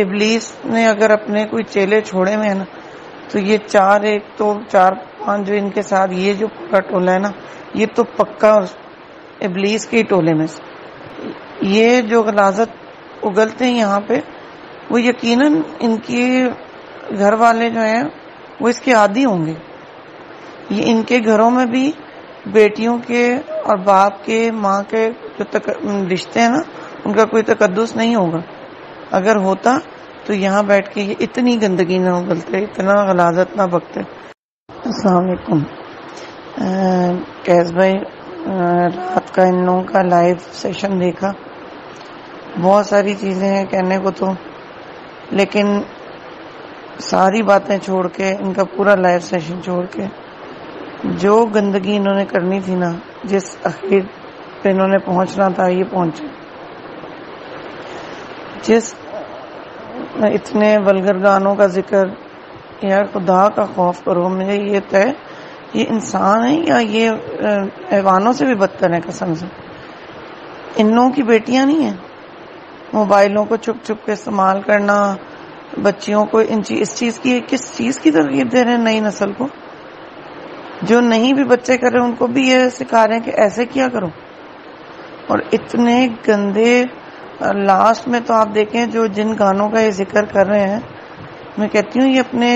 इब्लीस ने अगर अपने कोई चेले छोड़े हुए हैं ना, तो ये चार एक तो चार पांच जो इनके साथ ये जो पूरा टोला है ना, ये तो पक्का इब्लीस के ही टोले में से। ये जो गलाजत उगलते हैं यहाँ पे, वो यकीनन इनके घर वाले जो हैं वो इसके आदी होंगे। ये इनके घरों में भी बेटियों के और बाप के माँ के जो रिश्ते हैं ना, उनका कोई तकद्दुस नहीं होगा। अगर होता तो यहाँ बैठ के ये इतनी गंदगी ना उगलते, इतना गलाजत ना बकते। अस्सलाम वालेकुम कैस भाई, रात का इन लोगों का लाइव सेशन देखा, बहुत सारी चीज़ें हैं कहने को तो, लेकिन सारी बातें छोड़ के इनका पूरा लाइव सेशन छोड़ के जो गंदगी इन्होंने करनी थी ना, जिस आखिर पे इन्होंने पहुंचना था ये पहुंचे। जिस इतने वल्गर गानों का जिक्र, यार खुदा का खौफ करो। मुझे ये तय ये इंसान है या ये ऐवानों से भी बदतर है कसम से। इन लोगों की बेटियां नहीं है, मोबाइलों को छुप छुप के इस्तेमाल करना, बच्चियों को इस चीज़ की किस चीज़ की तरकीब दे रहे हैं नई नस्ल को। जो नहीं भी बच्चे कर रहे उनको भी ये सिखा रहे हैं कि ऐसे किया करो। और इतने गंदे लास्ट में तो आप देखें जो जिन गानों का ये जिक्र कर रहे हैं, मैं कहती हूँ ये अपने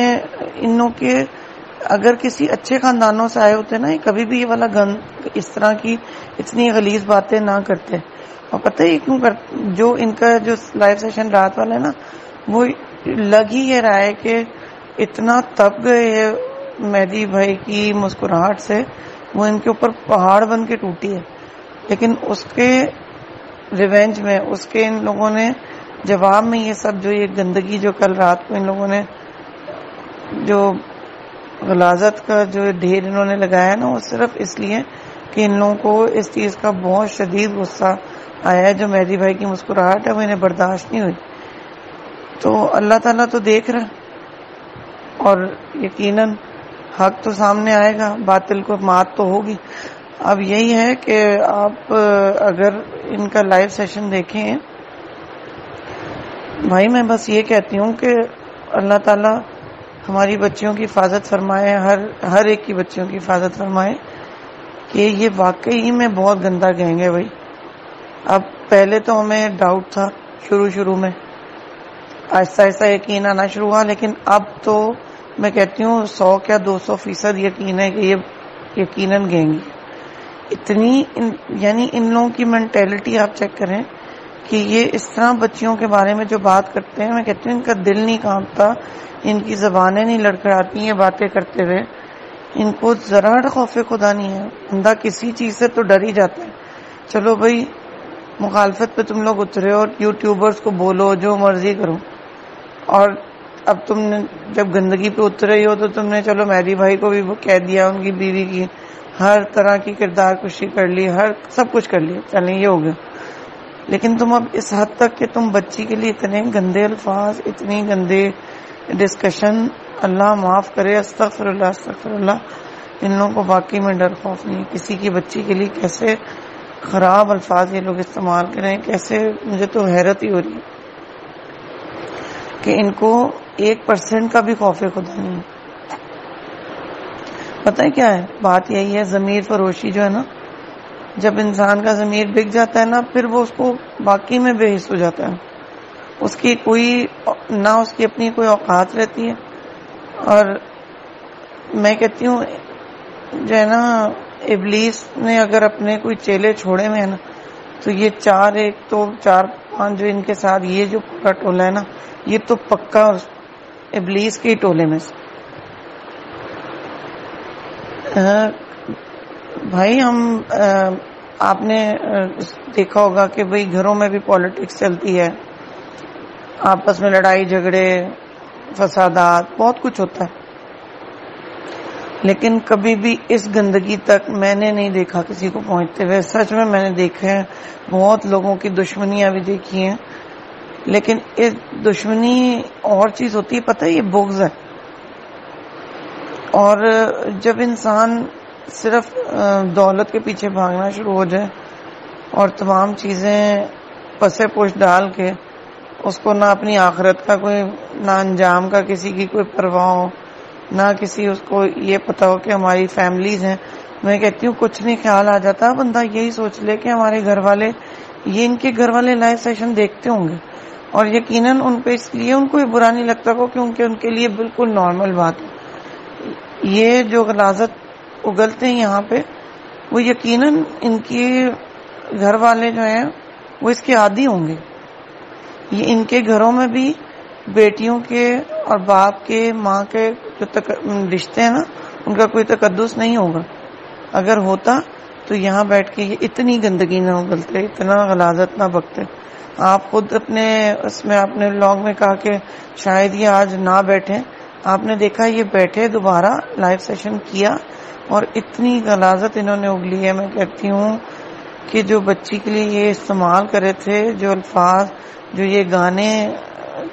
इनों के अगर किसी अच्छे खानदानों से आए होते ना, ये कभी भी ये वाला गंद इस तरह की इतनी गलीज बातें ना करते। और पता है ये क्यों करते, जो इनका जो लाइव सेशन रात वाला है ना, वो लग ही ये रहा है कि इतना तब गए है मेहदी भाई की मुस्कुराहट से, वो इनके ऊपर पहाड़ बन के टूटी है। लेकिन उसके रिवेंज में उसके इन लोगों ने जवाब में ये सब जो ये गंदगी जो कल रात को इन लोगों ने जो गलाजत का जो ढेर इन्होंने लगाया ना, वो सिर्फ इसलिए कि इन लोगों को इस चीज़ का बहुत शदीद गुस्सा आया है। जो मेहदी भाई की मुस्कुराहट है वो इन्हें बर्दाश्त नहीं हुई। तो अल्लाह ताला तो देख रहा है और यकीनन हक तो सामने आएगा, बातिल को मात तो होगी। अब यही है कि आप अगर इनका लाइव सेशन देखें भाई, मैं बस ये कहती हूँ कि अल्लाह ताला हमारी बच्चियों की हिफाजत फरमाए, हर एक की बच्चियों की हिफाजत फरमाए कि ये वाकई में बहुत गंदा गैंग है भाई। अब पहले तो हमें डाउट था शुरू में, आहिस्ता आहिस्ता यकीन आना शुरू हुआ, लेकिन अब तो मैं कहती हूँ 100 या 200% यकीन है कि ये यकीनन गैंग। इतनी यानी इन लोगों की मेंटेलिटी आप चेक करें कि ये इस तरह बच्चियों के बारे में जो बात करते हैं, मैं कहती हूँ इनका दिल नहीं कांपता, इनकी ज़बानें नहीं लड़खड़ाती ये बातें करते हुए। इनको ज़रा खौफ खुदा नहीं है, बंदा किसी चीज़ से तो डर ही जाता है। चलो भाई मुखालफत पे तुम लोग उतरे हो, यूट्यूबर्स को बोलो जो मर्जी करो, और अब तुमने जब गंदगी पे उतरे हो तो तुमने चलो मेहदी भाई को भी वो कह दिया, उनकी बीवी की हर तरह की किरदार कुशी कर ली, हर सब कुछ कर लिया, चलें ये हो गया। लेकिन तुम अब इस हद तक कि तुम बच्ची के लिए इतने गंदे अल्फाज, इतनी गंदे डिस्कशन, अल्लाह माफ़ करे, अस्तगफिरुल्लाह अस्तगफिरुल्लाह। इन लोगों को वाकई में डर खौफ नहीं है किसी की। बच्ची के लिए कैसे ख़राब अल्फाज ये लोग इस्तेमाल करें, कैसे, मुझे तो हैरत ही हो रही है कि इनको 1% का भी खौफे खुदा नहीं। पता है क्या है बात, यही है ज़मीर फरोशी जो है ना, जब इंसान का ज़मीर बिक जाता है ना, फिर वो उसको बाकी में बेहिस हो जाता है। उसकी कोई ना उसकी अपनी कोई औकात रहती है। और मैं कहती हूँ जो है ना, इब्लीस ने अगर अपने कोई चेले छोड़े हुए हैं ना, तो ये चार पांच जो इनके साथ ये जो पूरा टोला है ना, ये तो पक्का इब्लीस के ही टोले में से। भाई आपने देखा होगा कि भाई घरों में भी पॉलिटिक्स चलती है, आपस में लड़ाई झगड़े फसादात बहुत कुछ होता है, लेकिन कभी भी इस गंदगी तक मैंने नहीं देखा किसी को पहुंचते हुए। सच में मैंने देखे हैं, बहुत लोगों की दुश्मनियां भी देखी हैं, लेकिन इस दुश्मनी और चीज होती है, पता है ये बुग़्ज़ है। और जब इंसान सिर्फ दौलत के पीछे भागना शुरू हो जाए और तमाम चीज़ें पसे पुश डाल के उसको ना अपनी आखिरत का कोई ना अंजाम का किसी की कोई परवाह हो, ना किसी उसको ये पता हो कि हमारी फैमिलीज हैं। मैं कहती हूँ कुछ नहीं ख्याल आ जाता, बंदा यही सोच ले कि हमारे घर वाले ये इनके घर वाले लाइव सेशन देखते होंगे और यकीनन उन पे इसलिए उनको बुरा नहीं लगता हो क्योंकि उनके लिए बिल्कुल नॉर्मल बात है। ये जो गलाजत उगलते हैं यहाँ पे वो यकीनन इनके घर वाले जो हैं वो इसके आदी होंगे। ये इनके घरों में भी बेटियों के और बाप के माँ के जो रिश्ते हैं ना उनका कोई तकद्दुस नहीं होगा। अगर होता तो यहाँ बैठ के ये इतनी गंदगी ना उगलते, इतना गलाजत ना बकते। आप खुद अपने उसमें आपने लॉग में कहा कि शायद ये आज ना बैठे, आपने देखा ये बैठे, दोबारा लाइव सेशन किया और इतनी गलाजत इन्होंने उगली है। मैं कहती हूँ कि जो बच्ची के लिए ये इस्तेमाल करे थे, जो अल्फाज जो ये गाने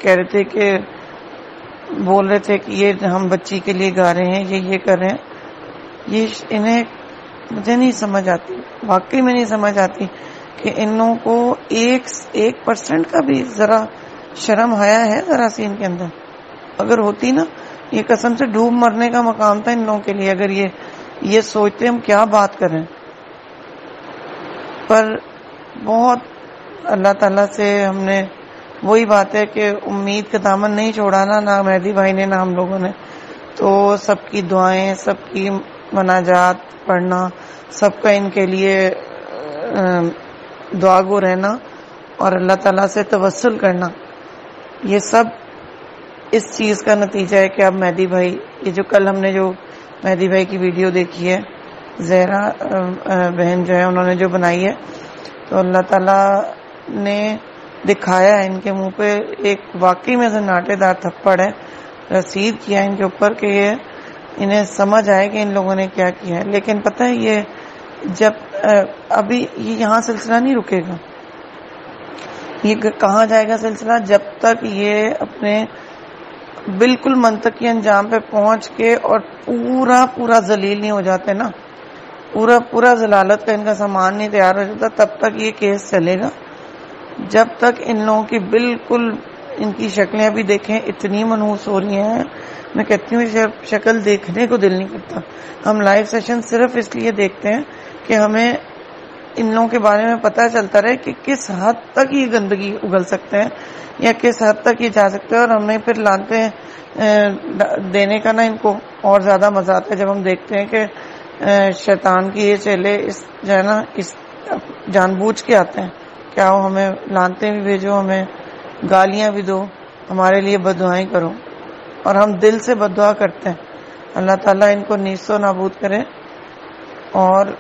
कह रहे थे कि बोल रहे थे कि ये हम बच्ची के लिए गा रहे हैं, ये कर रहे हैं, ये इन्हें मुझे नहीं समझ आती, वाकई में नहीं समझ आती कि इन लोगों को 1% का भी जरा शर्म आया है जरा सी इनके अंदर। अगर होती ना ये कसम से डूब मरने का मकाम था इन लोगों के लिए अगर ये सोचते हम क्या बात करें। पर बहुत अल्लाह ताला से हमने वही बात है कि उम्मीद का दामन नहीं छोड़ा ना मेहदी भाई ने ना हम लोगों ने, तो सबकी दुआएं, सबकी मनाजात पढ़ना, सबका इनके लिए दुआगो रहना और अल्लाह ताला से तवस्सुल करना, ये सब इस चीज़ का नतीजा है कि अब मेहदी भाई ये जो कल हमने जो मेहदी भाई की वीडियो देखी है, जहरा बहन जो है उन्होंने जो बनाई है, तो अल्लाह ताला ने दिखाया है इनके मुंह पे एक वाकई में सन्नाटेदार थप्पड़ है, रसीद किया है इनके ऊपर कि ये इन्हें समझ आए कि इन लोगों ने क्या किया है। लेकिन पता है ये जब अभी ये यहाँ सिलसिला नहीं रुकेगा, ये कहाँ जाएगा सिलसिला, जब तक ये अपने बिल्कुल मंतकी अंजाम पे पहुंच के और पूरा जलील नहीं हो जाते ना, पूरा जलालत का इनका सामान नहीं तैयार हो जाता, तब तक ये केस चलेगा। जब तक इन लोगों की बिल्कुल इनकी शक्लें अभी देखें इतनी मनहूस हो रही हैं, मैं कहती हूँ शक्ल देखने को दिल नहीं करता। हम लाइव सेशन सिर्फ इसलिए देखते हैं कि हमें इन लोगों के बारे में पता चलता रहे कि किस हद तक ये गंदगी उगल सकते हैं या किस हद तक ये जा सकते हैं, और हमें फिर लानते देने का ना इनको और ज्यादा मजा आता है जब हम देखते हैं कि शैतान की ये चेले इस जो है ना इस जानबूझ के आते हैं, क्या हो हमें लानते भी भेजो, हमें गालियां भी दो, हमारे लिए बददुआएं करो, और हम दिल से बददुआ करते हैं। अल्लाह ताला इनको नीसो नाबूद करे और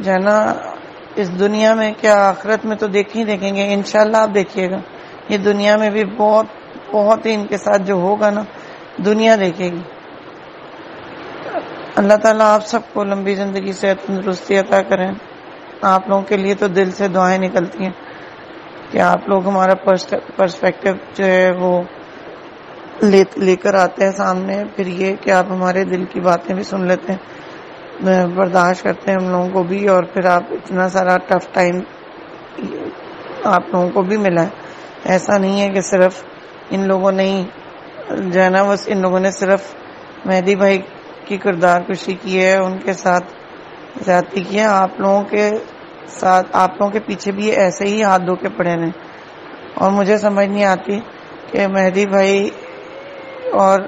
जो है ना इस दुनिया में क्या आखिरत में तो देख ही देखेंगे इंशाल्लाह। आप देखिएगा ये दुनिया में भी बहुत ही इनके साथ जो होगा ना दुनिया देखेगी। अल्लाह ताला आप सबको लंबी जिंदगी से तंदुरुस्ती अता करें। आप लोगों के लिए तो दिल से दुआएं निकलती हैं कि आप लोग हमारा पर्सपेक्टिव जो है वो लेकर आते हैं सामने, फिर ये कि आप हमारे दिल की बातें भी सुन लेते हैं, बर्दाश्त करते हैं हम लोगों को भी, और फिर आप इतना सारा टफ टाइम आप लोगों को भी मिला है। ऐसा नहीं है कि सिर्फ इन लोगों ने ही जो है ना बस इन लोगों ने सिर्फ मेहदी भाई की किरदार कुशी की है, उनके साथ ज्यादती की है। आप लोगों के साथ, आप लोगों के पीछे भी ऐसे ही हाथ धो के पड़े हैं। और मुझे समझ नहीं आती कि मेहदी भाई और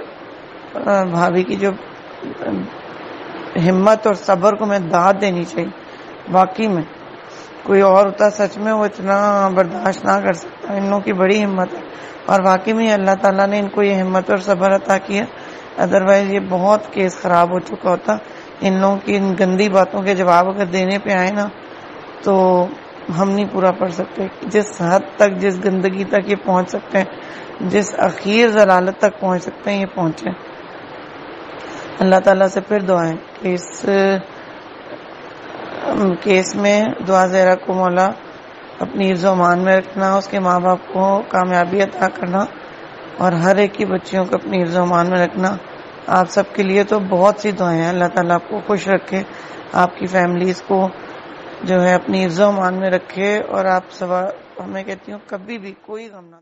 भाभी की जो हिम्मत और सब्र को मैं दाद देनी चाहिए। वाकई में कोई और होता सच में वो इतना बर्दाश्त ना कर सकता। इन लोगों की बड़ी हिम्मत है और वाकई में अल्लाह ताला ने इनको ये हिम्मत और सब्र अता किया, अदरवाइज ये बहुत केस खराब हो चुका होता। इन लोगों की इन गंदी बातों के जवाब अगर देने पे आए ना तो हम नहीं पूरा पढ़ सकते। जिस हद तक, जिस गंदगी तक ये पहुंच सकते हैं, जिस आखिर जलालत तक पहुंच सकते हैं, ये पहुंचे। अल्लाह ताला से फिर दुआएं कि इस केस में दुआ ज़हरा को मौला अपनी हिफ्ज़ अमान में रखना, उसके माँ बाप को कामयाबी अता करना और हर एक की बच्चियों को अपनी हिफ्ज़ अमान में रखना। आप सब के लिए तो बहुत सी दुआएं हैं। अल्लाह ताला आपको खुश रखे, आपकी फैमिलीज़ को जो है अपनी हिफ्ज़ अमान में रखे, और आप सब, मैं कहती हूँ, कभी भी कोई गम ना